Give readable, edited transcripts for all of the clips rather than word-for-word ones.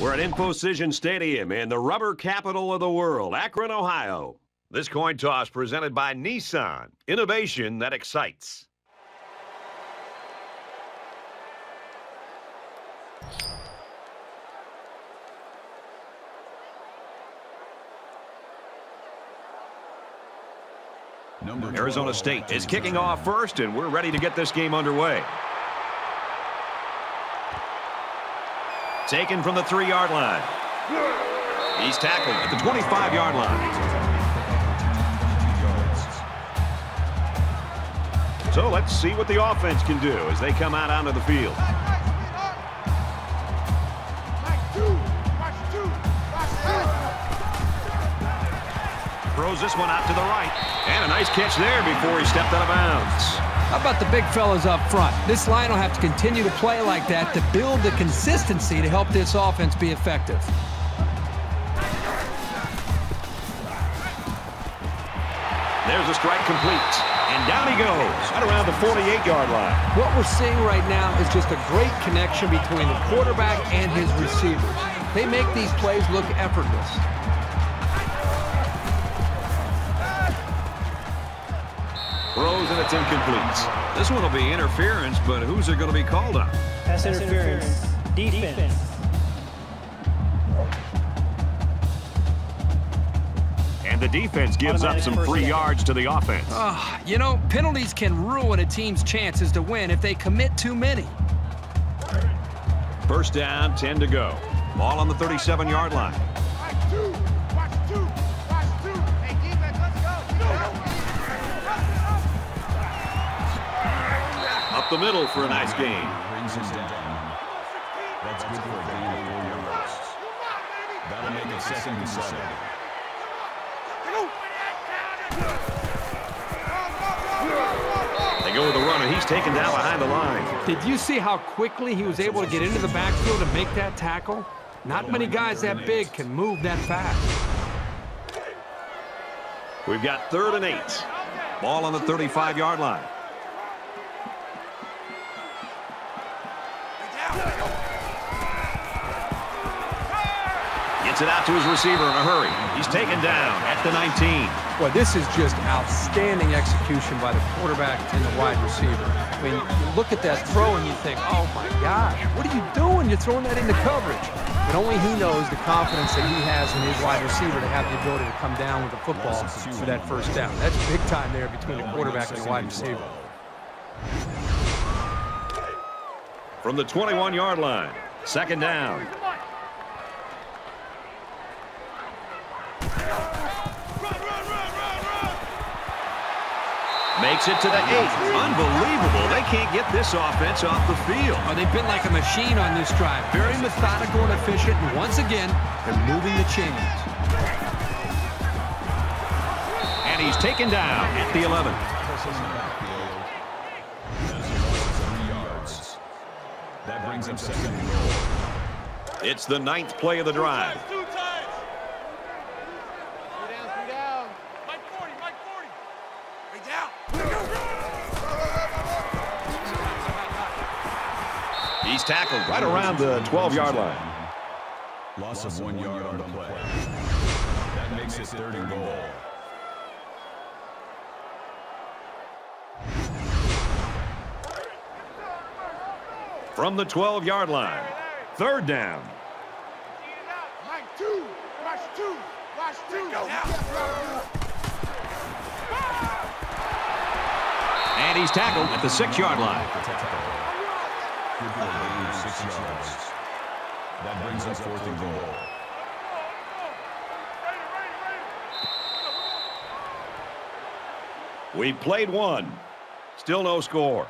We're at InfoCision Stadium in the rubber capital of the world, Akron, Ohio. This coin toss presented by Nissan. Innovation that excites. Arizona State is kicking off first, and we're ready to get this game underway. Taken from the 3-yard line. He's tackled at the 25-yard line. So let's see what the offense can do as they come out onto the field. Throws this one out to the right. And a nice catch there before he stepped out of bounds. How about the big fellas up front? This line will have to continue to play like that to build the consistency to help this offense be effective. There's a strike complete. And down he goes, right around the 48-yard line. What we're seeing right now is just a great connection between the quarterback and his receivers. They make these plays look effortless. Throws and it's incomplete. This one will be interference, but who's it going to be called on? Pass interference. Defense. And the defense gives up some free yards to the offense. You know, penalties can ruin a team's chances to win if they commit too many. First down, 10 to go. Ball on the 37-yard line. The middle for a nice game. That's good for a gain of 4 yards. That'll make it 2nd and 7. They go with the runner. He's taken down behind the line. Did you see how quickly he was able to get into the backfield and make that tackle? Not many guys that big can move that fast. We've got 3rd and 8. Ball on the 35-yard line. It out to his receiver in a hurry. He's taken down at the 19. Well, this is just outstanding execution by the quarterback and the wide receiver. I mean, you look at that throw and you think, oh my gosh, what are you doing? You're throwing that into coverage. But only he knows the confidence that he has in his wide receiver to have the ability to come down with the football for that first down. That's big time there between the quarterback and the wide receiver. From the 21-yard line, 2nd down. Makes it to the 8. Unbelievable. They can't get this offense off the field. Oh, they've been like a machine on this drive. Very methodical and efficient. And once again, they're moving the chains. And he's taken down at the 11. That brings him 2nd and 4. It's the 9th play of the drive. He's tackled right around the 12-yard line. Loss of 1 yard on the play. That makes it 3rd and goal. From the 12-yard line, 3rd down. And he's tackled at the 6-yard line. That brings us 4th and goal. We played 1. Still no score.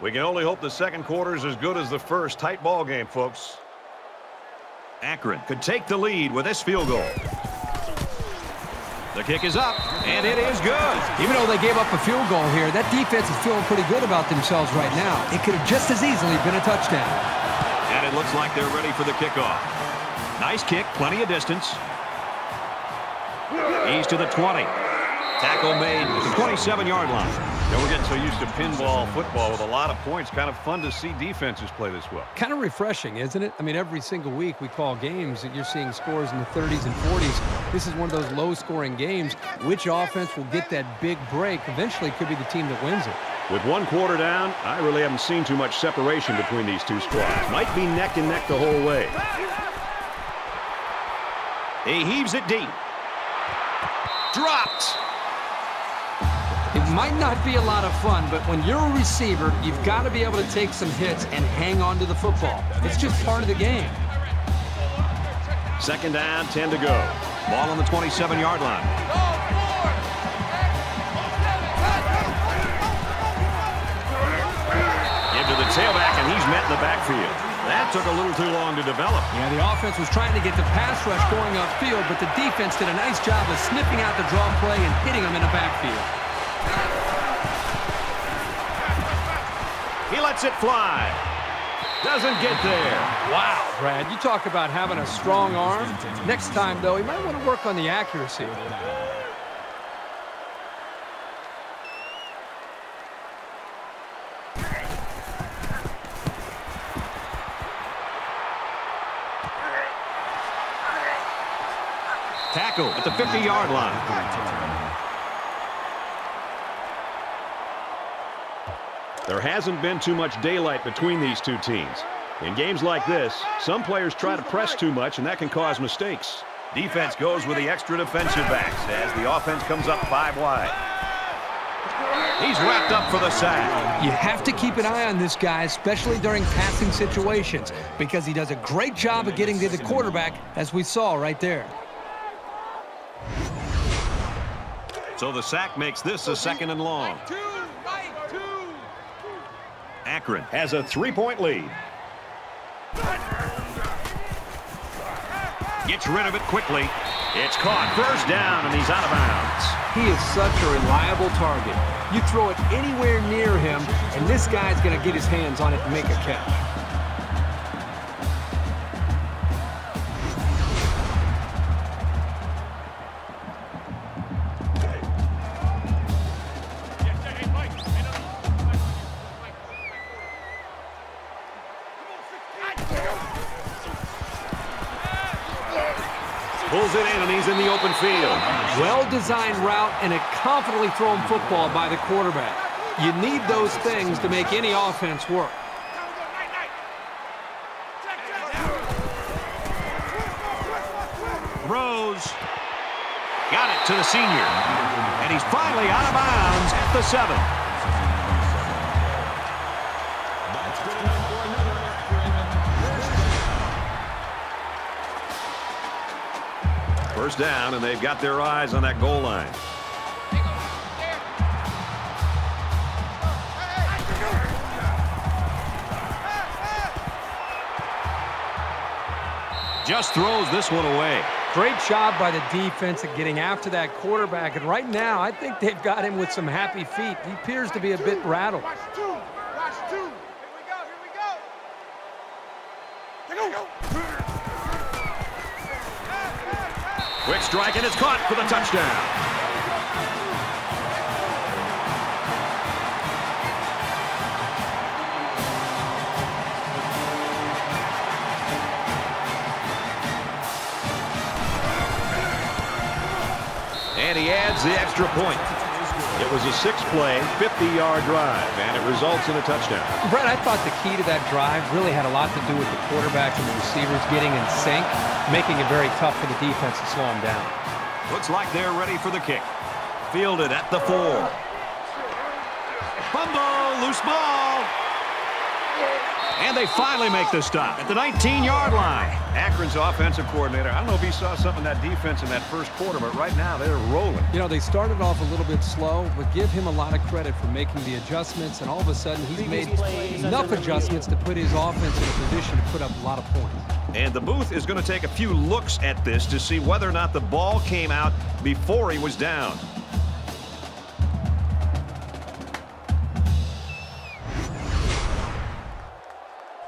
We can only hope the 2nd quarter is as good as the 1st. Tight ball game, folks. Akron could take the lead with this field goal. The kick is up, and it is good. Even though they gave up a field goal here, that defense is feeling pretty good about themselves right now. It could have just as easily been a touchdown. And it looks like they're ready for the kickoff. Nice kick, plenty of distance. He's to the 20. Tackle made at the 27-yard line. Yeah, we're getting so used to pinball football with a lot of points. Kind of fun to see defenses play this well. Kind of refreshing, isn't it? I mean, every single week we call games that you're seeing scores in the 30s and 40s. This is one of those low-scoring games. Which offense will get that big break eventually could be the team that wins it. With one quarter down, I really haven't seen too much separation between these two squads. Might be neck and neck the whole way. He heaves it deep. Dropped. It might not be a lot of fun, but when you're a receiver, you've got to be able to take some hits and hang on to the football. It's just part of the game. Second down, 10 to go. Ball on the 27-yard line. The tailback, and he's met in the backfield. That took a little too long to develop. Yeah, the offense was trying to get the pass rush going upfield, but the defense did a nice job of sniffing out the draw play and hitting him in the backfield. He lets it fly. Doesn't get there. Wow, Brad, you talk about having a strong arm. Next time, though, he might want to work on the accuracy. Tackle at the 50-yard line. There hasn't been too much daylight between these two teams. In games like this, some players try to press too much, and that can cause mistakes. Defense goes with the extra defensive backs as the offense comes up 5 wide. He's wrapped up for the sack. You have to keep an eye on this guy, especially during passing situations, because he does a great job of getting to the quarterback, as we saw right there. So the sack makes this a second and long. Akron has a 3-point lead. Gets rid of it quickly. It's caught. First down, and he's out of bounds. He is such a reliable target. You throw it anywhere near him, and this guy's going to get his hands on it and make a catch. Pulls it in, and he's in the open field. Well-designed route and a confidently thrown football by the quarterback. You need those things to make any offense work. Throws. Got it to the senior. And he's finally out of bounds at the 7. First down, and they've got their eyes on that goal line. Just throws this one away. Great job by the defense at getting after that quarterback, and right now I think they've got him with some happy feet. He appears to be a bit rattled. Quick strike, and it's caught for the touchdown. And he adds the extra point. It was a 6-play, 50-yard drive, and it results in a touchdown. Brad, I thought the key to that drive really had a lot to do with the quarterback and the receivers getting in sync, making it very tough for the defense to slow him down. Looks like they're ready for the kick. Fielded at the 4. Fumble, loose ball. And they finally make the stop at the 19-yard line. Akron's offensive coordinator, I don't know if he saw something in that defense in that first quarter, but right now they're rolling. You know, they started off a little bit slow, but give him a lot of credit for making the adjustments, and all of a sudden he's made enough adjustments to put his offense in a position to put up a lot of points. And the booth is going to take a few looks at this to see whether or not the ball came out before he was down.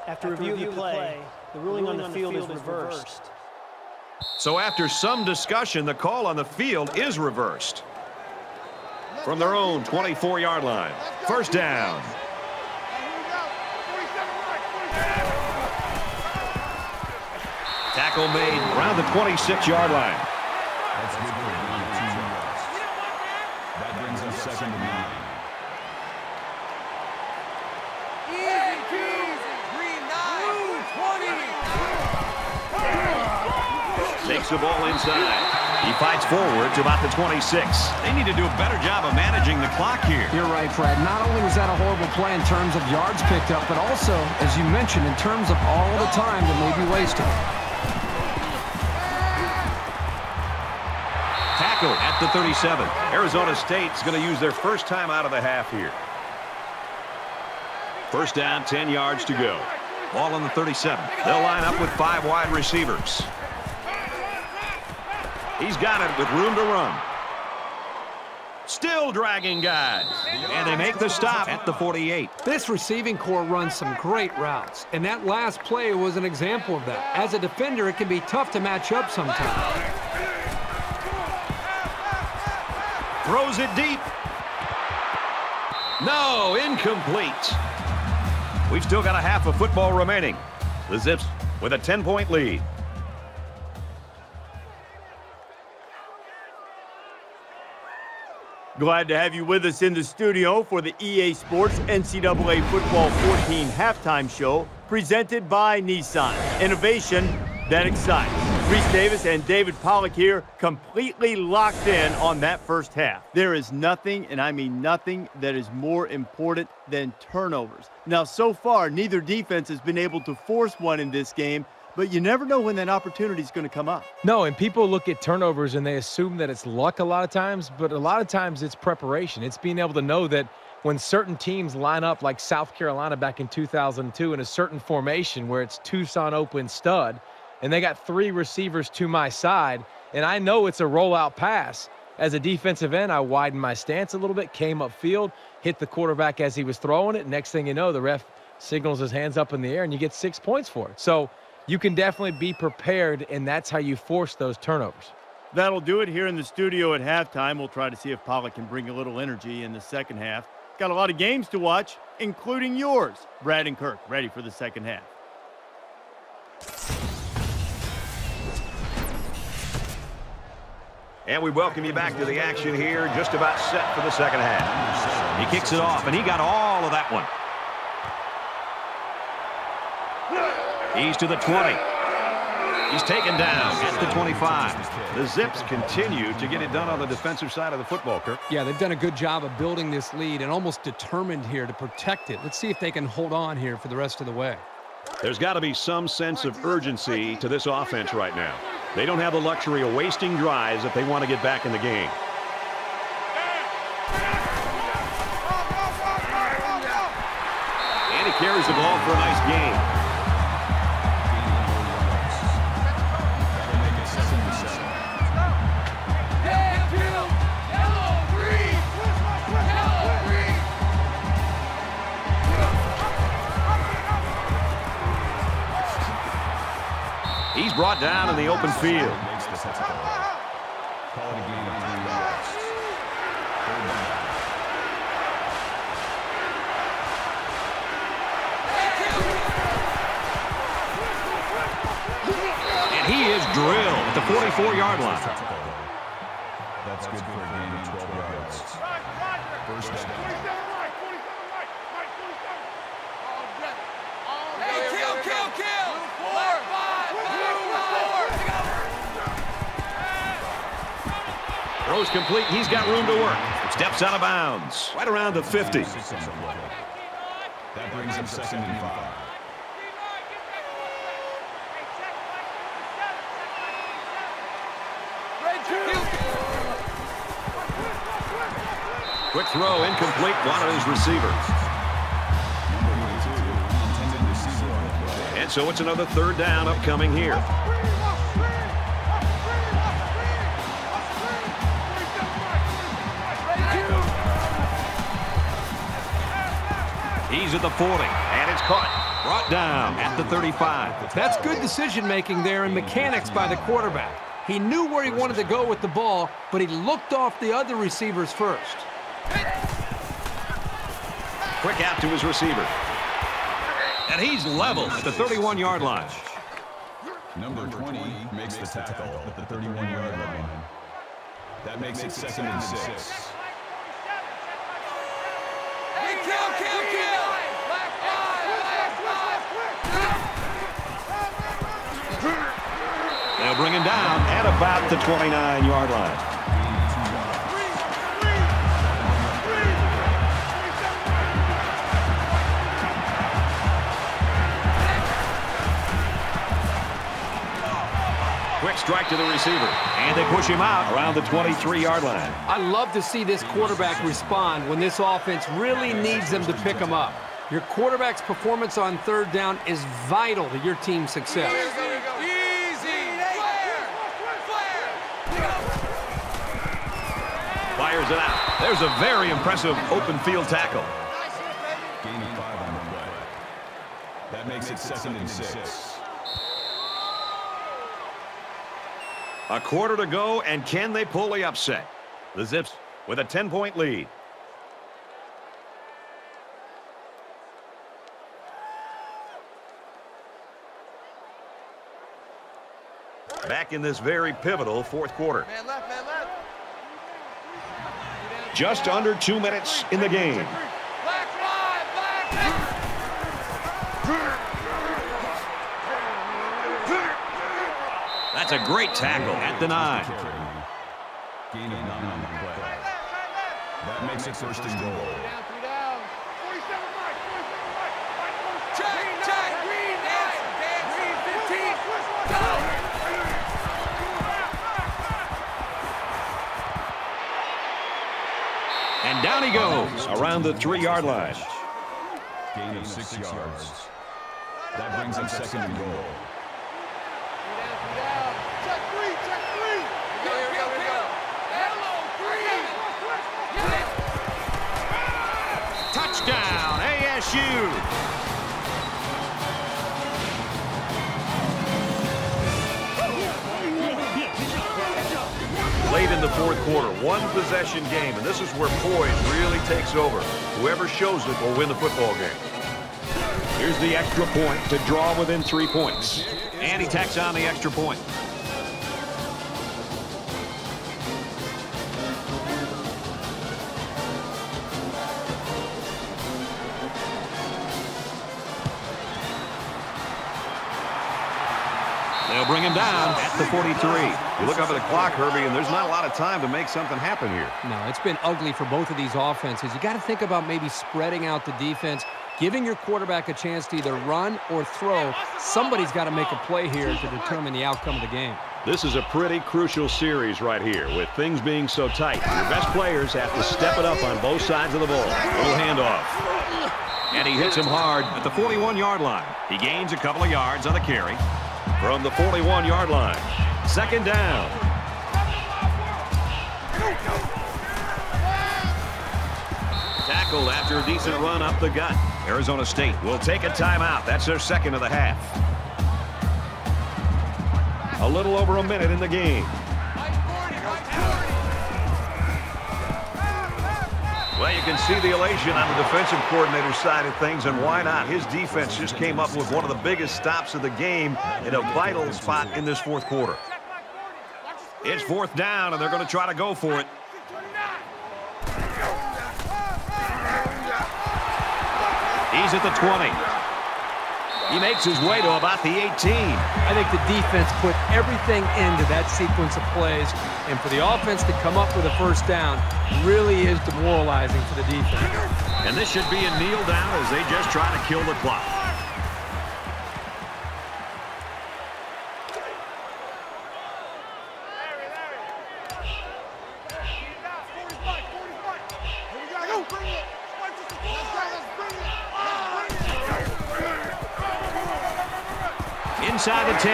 After review of the play, the ruling on the field is reversed. So after some discussion, the call on the field is reversed. from their own 24-yard line. First down. Tackle made around the 26-yard line. That's good for 2 yards. That brings us second and 9. Easy, easy, green 9, 20. Takes the ball inside. He fights forward to about the 26. They need to do a better job of managing the clock here. You're right, Brad. Not only was that a horrible play in terms of yards picked up, but also, as you mentioned, in terms of all the time that may be wasted. At the 37. Arizona State's going to use their first time out of the half here. First down, 10 yards to go. Ball on the 37. They'll line up with 5 wide receivers. He's got it with room to run. Still dragging guys. And they make the stop at the 48. This receiving corps runs some great routes. And that last play was an example of that. As a defender, it can be tough to match up sometimes. Throws it deep. No, incomplete. We've still got a half of football remaining. The Zips with a 10-point lead. Glad to have you with us in the studio for the EA Sports NCAA Football 14 halftime show presented by Nissan. Innovation that excites. Rece Davis and David Pollock here, completely locked in on that first half. There is nothing, and I mean nothing, that is more important than turnovers. Now, so far, neither defense has been able to force one in this game, but you never know when that opportunity is going to come up. No, and people look at turnovers and they assume that it's luck a lot of times, but a lot of times it's preparation. It's being able to know that when certain teams line up, like South Carolina back in 2002, in a certain formation where it's Tucson open stud, and they got 3 receivers to my side, and I know it's a rollout pass. As a defensive end, I widened my stance a little bit, came upfield, hit the quarterback as he was throwing it. Next thing you know, the ref signals his hands up in the air, and you get 6 points for it. So you can definitely be prepared, and that's how you force those turnovers. That'll do it here in the studio at halftime. We'll try to see if Pollock can bring a little energy in the second half. Got a lot of games to watch, including yours. Brad and Kirk ready for the second half. And we welcome you back to the action here, just about set for the second half. He kicks it off, and he got all of that one. He's to the 20. He's taken down at the 25. The Zips continue to get it done on the defensive side of the football, Kirk. Yeah, they've done a good job of building this lead and almost determined here to protect it. Let's see if they can hold on here for the rest of the way. There's got to be some sense of urgency to this offense right now. They don't have the luxury of wasting drives if they want to get back in the game. And he carries the ball for a nice game. He's brought down in the open field. And he is drilled at the 44-yard line. That's good for a gain of 12 yards. First down. Throws complete. He's got room to work. Steps out of bounds. Right around the 50. That brings him second and 5. Quick throw, incomplete. One of his receivers. And so it's another third down upcoming here. He's at the 40, and it's caught. Brought down at the 35. That's good decision-making there and mechanics by the quarterback. He knew where he wanted to go with the ball, but he looked off the other receivers first. Quick out to his receiver. And he's leveled at the 31-yard line. Number 20 makes the tackle at the 31-yard line. That makes it second and 6. They'll bring him down at about the 29-yard line. Strike to the receiver, and they push him out around the 23-yard line. I love to see this quarterback respond when this offense really needs them to pick him up. Your quarterback's performance on third down is vital to your team's success. Easy. Fires it out. There's a very impressive open field tackle. Gaining 5 on the play. That makes it second and 6. A quarter to go, and can they pull the upset? The Zips with a 10-point lead. Back in this very pivotal fourth quarter. Man left, man left. Just under 2 minutes in the game. That's a great tackle at the 9. Gain of 9 on the play. That makes it first and goal. And down he goes around the 3-yard line. Gain of 6 yards. That brings him second and goal. Touchdown, ASU. Late in the fourth quarter, one possession game, and this is where poise really takes over. Whoever shows it will win the football game. Here's the extra point to draw within 3 points. And he tacks on the extra point. They'll bring him down at the 43. You look up at the clock, Herbie, and there's not a lot of time to make something happen here. No, it's been ugly for both of these offenses. You got to think about maybe spreading out the defense, giving your quarterback a chance to either run or throw. Somebody's got to make a play here to determine the outcome of the game. This is a pretty crucial series right here with things being so tight. Your best players have to step it up on both sides of the ball. Little handoff. And he hits him hard at the 41-yard line. He gains a couple of yards on the carry. From the 41-yard line, second down. Tackled after a decent run up the gut. Arizona State will take a timeout. That's their second of the half. A little over a minute in the game. Well, you can see the elation on the defensive coordinator's side of things, and why not? His defense just came up with one of the biggest stops of the game in a vital spot in this fourth quarter. It's fourth down, and they're going to try to go for it. He's at the 20. He makes his way to about the 18. I think the defense put everything into that sequence of plays, and for the offense to come up with a first down really is demoralizing for the defense. And this should be a kneel down as they just try to kill the clock. Inside the 10,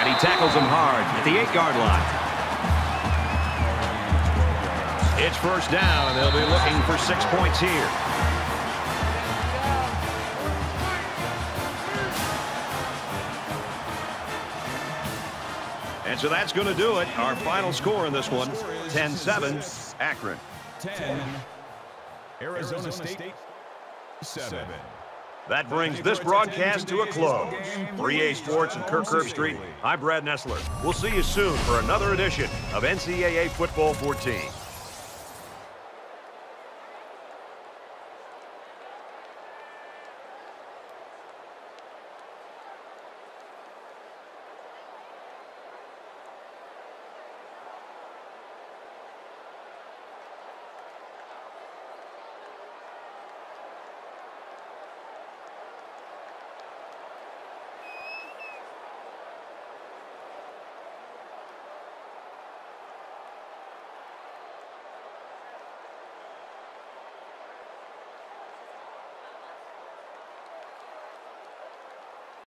and he tackles him hard at the 8-yard line. It's first down, and they'll be looking for 6 points here. And so that's going to do it. Our final score in this one, 10-7, Akron. 10-7. Arizona State 7. That brings this broadcast to a close. For EA Sports and Kirk Herbstreit, I'm Brad Nessler. We'll see you soon for another edition of NCAA Football 14.